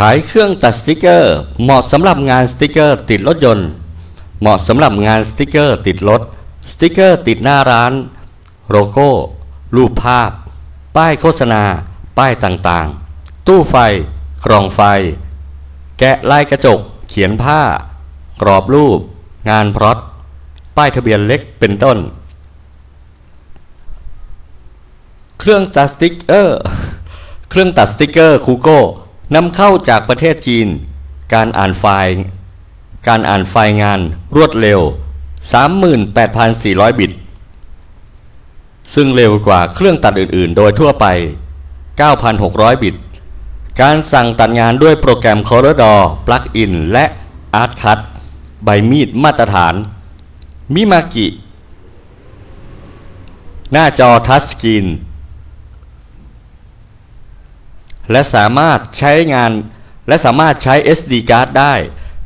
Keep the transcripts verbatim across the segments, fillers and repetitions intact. ขายเครื่องตัดสติกเกอร์เหมาะสำหรับงานสติกเกอร์ติดรถยนต์เหมาะสำหรับงานสติกเกอร์ติดรถสติกเกอร์ติดหน้าร้านโลโก้รูปภาพป้ายโฆษณาป้ายต่างๆตู้ไฟกล่องไฟแกะลายกระจกเขียนผ้ากรอบรูปงานพร็อพป้ายทะเบียนเล็กเป็นต้นเครื่องตัดสติกเกอร์เครื่องตัดสติกเกอร์คูโก้นำเข้าจากประเทศจีนการอ่านไฟล์การอ่านไฟล์งานรวดเร็ว สามหมื่นแปดพันสี่ร้อย บิตซึ่งเร็วกว่าเครื่องตัดอื่นๆโดยทั่วไป เก้าพันหกร้อย บิตการสั่งตัดงานด้วยโปรแกรม Corridor Plug-in และ ArtCut ใบมีดมาตรฐานมิมากิหน้าจอทัชสกรีนและสามารถใช้งานและสามารถใช้ เอส ดี Card ได้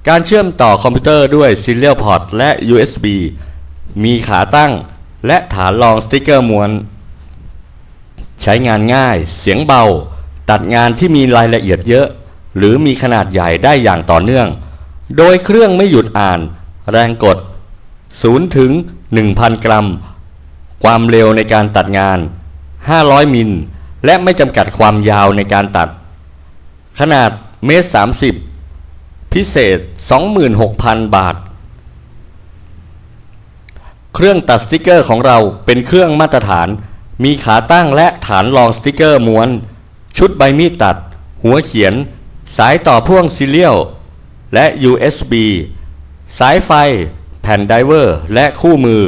การเชื่อมต่อคอมพิวเตอร์ด้วย Serial Port และ ยู เอส บี มีขาตั้งและฐานรองสติกเกอร์ม้วนใช้งานง่ายเสียงเบาตัดงานที่มีรายละเอียดเยอะหรือมีขนาดใหญ่ได้อย่างต่อเนื่องโดยเครื่องไม่หยุดอ่านแรงกดศูนย์ถึง หนึ่งพัน กรัมความเร็วในการตัดงานห้าร้อยมิลและไม่จำกัดความยาวในการตัดขนาดเมตรสามสิบพิเศษ สองหมื่นหกพัน บาทเครื่องตัดสติกเกอร์ของเราเป็นเครื่องมาตรฐานมีขาตั้งและฐานรองสติกเกอร์ม้วนชุดใบมีดตัดหัวเขียนสายต่อพ่วงซีเรียลและ ยู เอส บี สายไฟแผ่นไดเวอร์และคู่มือ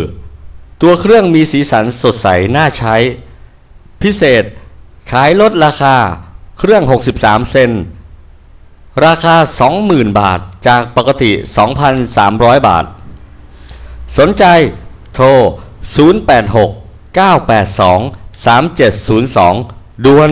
ตัวเครื่องมีสีสันสดใสน่าใช้พิเศษขายลดราคาเครื่องหกสิบสามเซนราคา สองหมื่น บาทจากปกติ สองพันสามร้อย บาทสนใจโทร ศูนย์ แปด หก เก้า แปด สอง สาม เจ็ด ศูนย์ สอง ด่วน